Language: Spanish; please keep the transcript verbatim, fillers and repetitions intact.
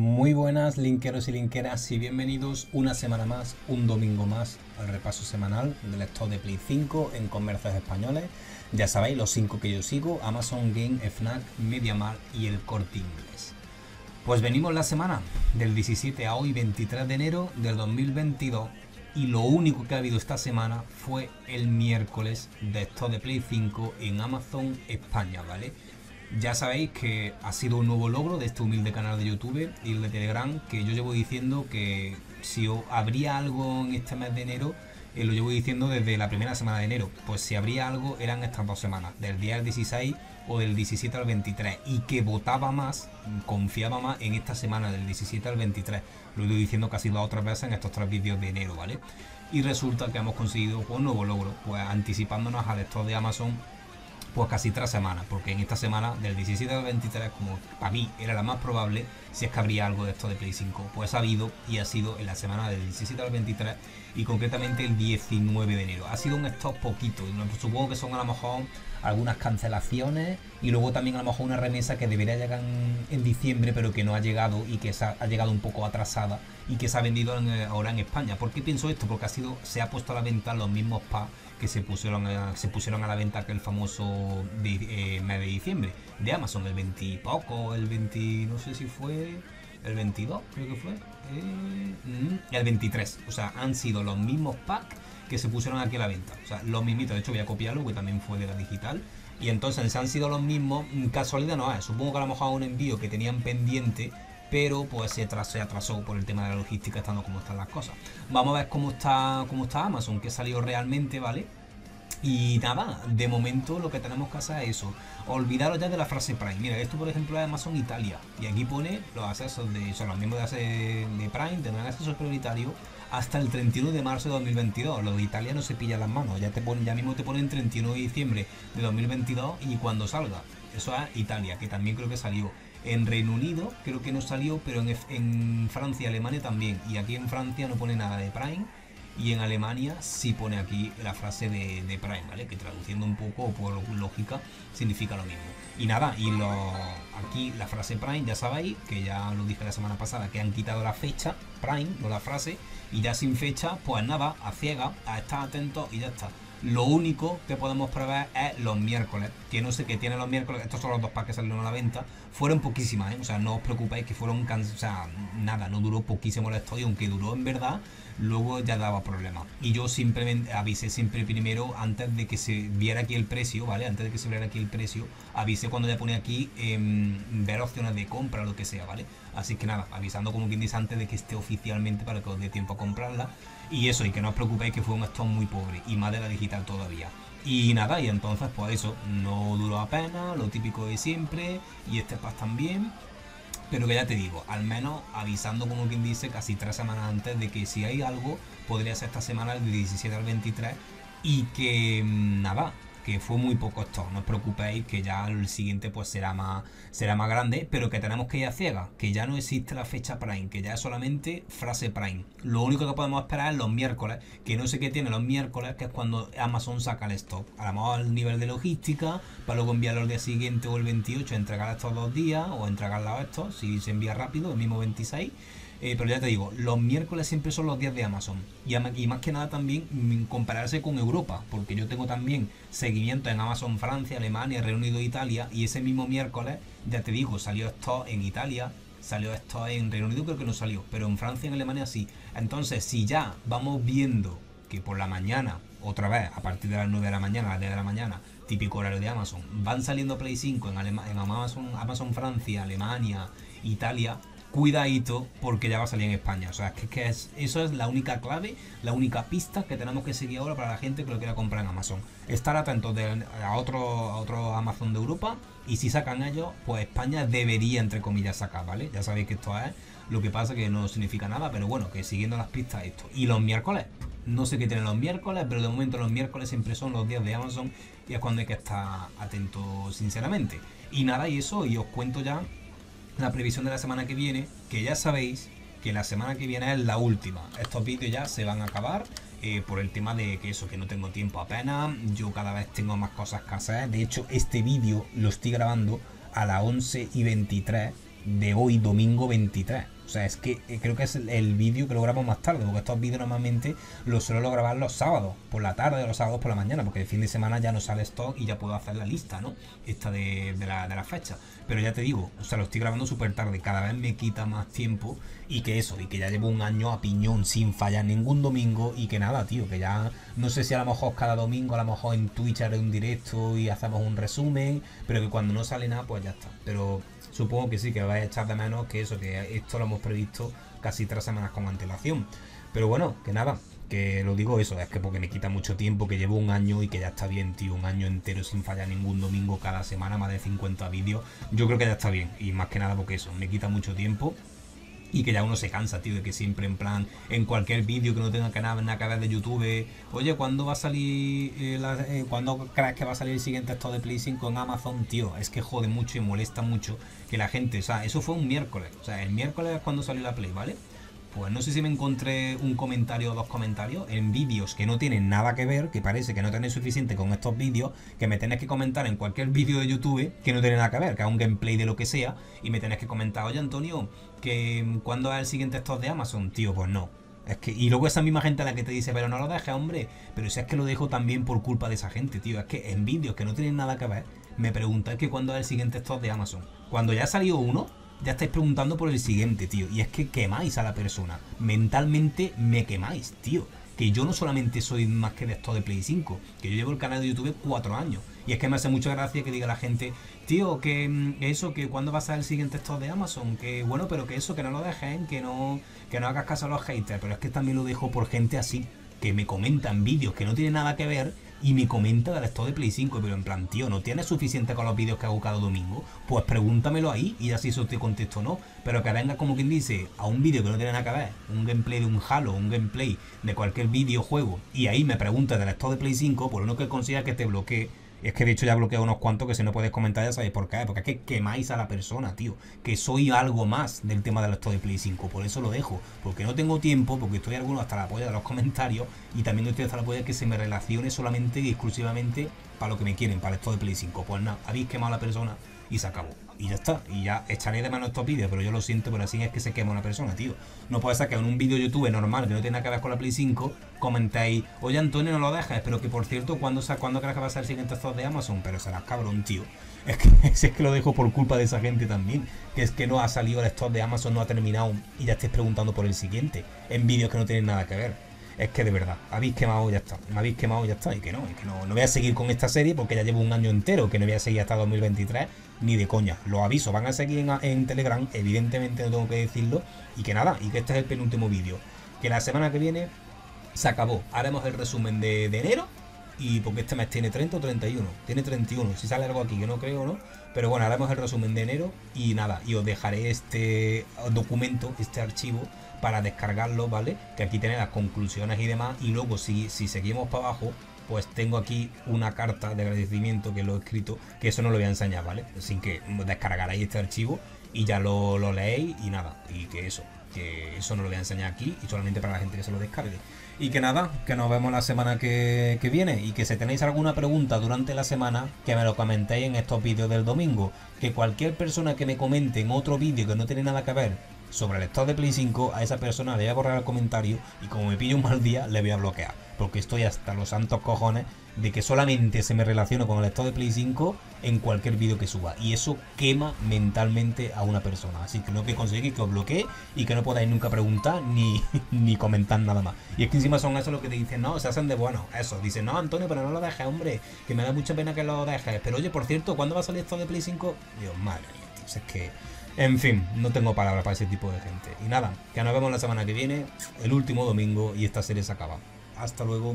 Muy buenas linkeros y linkeras y bienvenidos una semana más, un domingo más al repaso semanal del stock de Play cinco en comercios españoles. Ya sabéis los cinco que yo sigo: Amazon Game, FNAC, MediaMarkt y el Corte Inglés. Pues venimos la semana del diecisiete a hoy, veintitrés de enero del dos mil veintidós, y lo único que ha habido esta semana fue el miércoles de stock de Play cinco en Amazon España, ¿vale? Ya sabéis que ha sido un nuevo logro de este humilde canal de YouTube y el de Telegram, que yo llevo diciendo que si habría algo en este mes de enero, eh, lo llevo diciendo desde la primera semana de enero, pues si habría algo eran estas dos semanas, del día al dieciséis o del diecisiete al veintitrés, y que votaba más, confiaba más en esta semana del diecisiete al veintitrés, lo llevo diciendo casi las otras veces en estos tres vídeos de enero, ¿vale? Y resulta que hemos conseguido un nuevo logro, pues anticipándonos al stock de Amazon, pues casi tres semanas, porque en esta semana del diecisiete al veintitrés, como para mí era la más probable, si es que habría algo de esto de Play cinco, pues ha habido y ha sido en la semana del diecisiete al veintitrés y concretamente el diecinueve de enero. Ha sido un stock poquito, supongo que son a lo mejor algunas cancelaciones y luego también a lo mejor una remesa que debería llegar en, en diciembre pero que no ha llegado y que ha, ha llegado un poco atrasada y que se ha vendido en, ahora en España. ¿Por qué pienso esto? Porque ha sido, se ha puesto a la venta los mismos packs que se pusieron a, se pusieron a la venta aquel famoso de, eh, mes de diciembre de Amazon, el veinte y poco, el veinte, no sé si fue el veintidós, creo que fue, eh, el veintitrés. O sea, han sido los mismos packs que se pusieron aquí a la venta, o sea, los mismitos. De hecho, voy a copiarlo, que también fue de la digital, y entonces han sido los mismos. Casualidad no es, supongo que a lo mejor un envío que tenían pendiente, pero pues se atrasó, se atrasó por el tema de la logística, estando como están las cosas. Vamos a ver cómo está, cómo está Amazon, que salió realmente, ¿vale? Y nada, de momento lo que tenemos que hacer es eso. Olvidaros ya de la frase Prime. Mira, esto por ejemplo es Amazon Italia. Y aquí pone los accesos de, o sea, los miembros de, de Prime tendrán accesos prioritarios hasta el treinta y uno de marzo de dos mil veintidós. Los italianos se pillan las manos. Ya, te ponen, ya mismo te ponen treinta y uno de diciembre de dos mil veintidós y cuando salga. Eso es Italia, que también creo que salió. En Reino Unido creo que no salió, pero en, en Francia y Alemania también. Y aquí en Francia no pone nada de Prime. Y en Alemania sí pone aquí la frase de, de Prime, ¿vale? Que traduciendo un poco por lógica significa lo mismo. Y nada, y lo, aquí la frase Prime, ya sabéis, que ya lo dije la semana pasada, que han quitado la fecha Prime, no la frase. Y ya sin fecha, pues nada, a ciega, a estar atentos y ya está. Lo único que podemos prever es los miércoles, que no sé qué tienen los miércoles. Estos son los dos packs que salieron a la venta. Fueron poquísimas, ¿eh? O sea, no os preocupéis que fueron, o sea, nada, no duró poquísimo el estudio, aunque duró en verdad, luego ya daba problemas. Y yo simplemente avisé siempre primero, antes de que se viera aquí el precio, ¿vale? Antes de que se viera aquí el precio, avisé cuando ya ponía aquí eh, ver opciones de compra o lo que sea, ¿vale? Así que nada, avisando como quien dice antes de que esté oficialmente para que os dé tiempo a comprarla. Y eso, y que no os preocupéis que fue un stock muy pobre, y más de la digital todavía. Y nada, y entonces pues eso, no duró apenas, lo típico de siempre, y este pack también. Pero que ya te digo, al menos avisando como quien dice casi tres semanas antes de que si hay algo, podría ser esta semana del diecisiete al veintitrés. Y que nada, que fue muy poco stock, no os preocupéis que ya el siguiente pues será más, será más grande, pero que tenemos que ir a ciegas, que ya no existe la fecha Prime, que ya es solamente frase Prime. Lo único que podemos esperar es los miércoles, que no sé qué tiene los miércoles, que es cuando Amazon saca el stock, a lo mejor al nivel de logística, para luego enviarlo el día siguiente o el veintiocho, entregar estos dos días o entregarlos estos, si se envía rápido, el mismo veintiséis. Eh, pero ya te digo, los miércoles siempre son los días de Amazon. Y, y más que nada también compararse con Europa, porque yo tengo también seguimiento en Amazon Francia, Alemania, Reino Unido, Italia. Y ese mismo miércoles, ya te digo, salió esto en Italia, salió esto en Reino Unido, creo que no salió, pero en Francia y en Alemania sí. Entonces, si ya vamos viendo que por la mañana, otra vez, a partir de las nueve de la mañana, a las diez de la mañana, típico horario de Amazon, van saliendo Play cinco en, Alema en Amazon, Amazon Francia, Alemania, Italia, cuidadito, porque ya va a salir en España. O sea, es que, que es, eso es la única clave, la única pista que tenemos que seguir ahora para la gente que lo quiera comprar en Amazon. Estar atentos de, a, otro, a otro Amazon de Europa, y si sacan ellos, pues España debería, entre comillas, sacar, ¿vale? Ya sabéis que esto es lo que pasa, que no significa nada, pero bueno, que siguiendo las pistas esto. Y los miércoles, no sé qué tienen los miércoles, pero de momento los miércoles siempre son los días de Amazon y es cuando hay que estar atentos, sinceramente. Y nada, y eso, y os cuento ya la previsión de la semana que viene, que ya sabéis que la semana que viene es la última. Estos vídeos ya se van a acabar eh, por el tema de que eso, que no tengo tiempo apenas, yo cada vez tengo más cosas que hacer. De hecho, este vídeo lo estoy grabando a las once y veintitrés de hoy, domingo veintitrés. O sea, es que creo que es el vídeo que lo grabo más tarde, porque estos vídeos normalmente los suelo grabar los sábados por la tarde o los sábados por la mañana, porque el fin de semana ya no sale stock y ya puedo hacer la lista, ¿no? Esta de, de la, de la fecha. Pero ya te digo, o sea, lo estoy grabando súper tarde, cada vez me quita más tiempo, y que eso, y que ya llevo un año a piñón sin fallar ningún domingo, y que nada, tío, que ya no sé si a lo mejor cada domingo, a lo mejor en Twitch haré un directo y hacemos un resumen, pero que cuando no sale nada, pues ya está. Pero supongo que sí, que vais a echar de menos que eso, que esto lo hemos previsto casi tres semanas con antelación. Pero bueno, que nada, que lo digo eso, es que porque me quita mucho tiempo, que llevo un año y que ya está bien, tío, un año entero sin fallar ningún domingo, cada semana más de cincuenta vídeos, yo creo que ya está bien, y más que nada porque eso, me quita mucho tiempo. Y que ya uno se cansa, tío, de que siempre en plan, en cualquier vídeo que no tenga que nada que ver de YouTube, oye, ¿cuándo va a salir, eh, la, eh, ¿cuándo crees que va a salir el siguiente stock de Play cinco en Amazon? Tío, es que jode mucho y molesta mucho que la gente, o sea, eso fue un miércoles, o sea, el miércoles es cuando salió la Play, ¿vale? Pues no sé si me encontré un comentario o dos comentarios en vídeos que no tienen nada que ver, que parece que no tenéis suficiente con estos vídeos, que me tenéis que comentar en cualquier vídeo de YouTube que no tiene nada que ver, que es un gameplay de lo que sea, y me tenéis que comentar, oye, Antonio, que ¿cuándo es el siguiente stock de Amazon? Tío, pues no. Es que, y luego esa misma gente a la que te dice, pero no lo dejes, hombre, pero si es que lo dejo también por culpa de esa gente, tío, es que en vídeos que no tienen nada que ver, me preguntáis que cuándo es el siguiente stock de Amazon. Cuando ya ha salido uno, ya estáis preguntando por el siguiente, tío. Y es que quemáis a la persona. Mentalmente me quemáis, tío. Que yo no solamente soy más que de esto de Play cinco, que yo llevo el canal de YouTube cuatro años. Y es que me hace mucha gracia que diga la gente, tío, que eso, que cuando va a ser el siguiente stock de Amazon, que bueno, pero que eso, que no lo dejen, que no, que no hagas caso a los haters. Pero es que también lo dejo por gente así, que me comentan vídeos que no tienen nada que ver, y me comenta del stock de Play cinco, pero en plan, tío, ¿no tienes suficiente con los vídeos que hago cada domingo? Pues pregúntamelo ahí y así eso te contesto, ¿no? Pero que venga como quien dice a un vídeo que no tiene nada que ver, un gameplay de un Halo, un gameplay de cualquier videojuego, y ahí me preguntas del stock de Play cinco, por uno que considera que te bloquee. Es que de hecho ya bloqueo unos cuantos que si no podéis comentar ya sabéis por qué, porque es que quemáis a la persona, tío, que soy algo más del tema del stock de Play cinco, por eso lo dejo, porque no tengo tiempo, porque estoy alguno hasta la polla de los comentarios, y también estoy hasta la polla que se me relacione solamente y exclusivamente para lo que me quieren, para el stock de Play cinco, pues nada, habéis quemado a la persona y se acabó. Y ya está, y ya echaré de mano estos vídeos, pero yo lo siento, pero así es que se quema una persona, tío. No puede ser que en un vídeo YouTube normal, que no tiene nada que ver con la Play cinco, comentéis, oye, Antonio, no lo dejes, pero que por cierto, ¿cuándo, ¿cuándo crees que va a ser el siguiente stock de Amazon? Pero serás cabrón, tío. Es que, es que lo dejo por culpa de esa gente también, que es que no ha salido el stock de Amazon, no ha terminado, y ya estáis preguntando por el siguiente, en vídeos que no tienen nada que ver. Es que de verdad, habéis quemado ya está, me habéis quemado ya está, y que no, es que no, no voy a seguir con esta serie porque ya llevo un año entero, que no voy a seguir hasta dos mil veintitrés, ni de coña, los aviso, van a seguir en, en Telegram, evidentemente no tengo que decirlo, y que nada, y que este es el penúltimo vídeo, que la semana que viene se acabó, haremos el resumen de, de enero, y porque este mes tiene treinta o treinta y uno, tiene treinta y uno, si sale algo aquí que no creo, ¿no? Pero bueno, haremos el resumen de enero, y nada, y os dejaré este documento, este archivo, para descargarlo, ¿vale? Que aquí tenéis las conclusiones y demás, y luego si, si seguimos para abajo, pues tengo aquí una carta de agradecimiento que lo he escrito, que eso no lo voy a enseñar, ¿vale? Así que descargaréis este archivo y ya lo, lo leéis y nada, y que eso, que eso no lo voy a enseñar aquí y solamente para la gente que se lo descargue. Y que nada, que nos vemos la semana que, que viene, y que si tenéis alguna pregunta durante la semana, que me lo comentéis en estos vídeos del domingo, que cualquier persona que me comente en otro vídeo que no tiene nada que ver sobre el stock de Play cinco, a esa persona le voy a borrar el comentario, y como me pillo un mal día le voy a bloquear, porque estoy hasta los santos cojones de que solamente se me relacione con el stock de Play cinco en cualquier vídeo que suba, y eso quema mentalmente a una persona, así que no que conseguir que os bloquee y que no podáis nunca preguntar ni, ni comentar nada más. Y es que encima son esos los que te dicen, no, se hacen de bueno, eso, dicen, no, Antonio, pero no lo dejes, hombre, que me da mucha pena que lo dejes, pero oye, por cierto, ¿cuándo va a salir el stock de Play cinco? Dios, madre mía, tío, es que... En fin, no tengo palabras para ese tipo de gente. Y nada, que nos vemos la semana que viene, el último domingo, y esta serie se acaba. Hasta luego.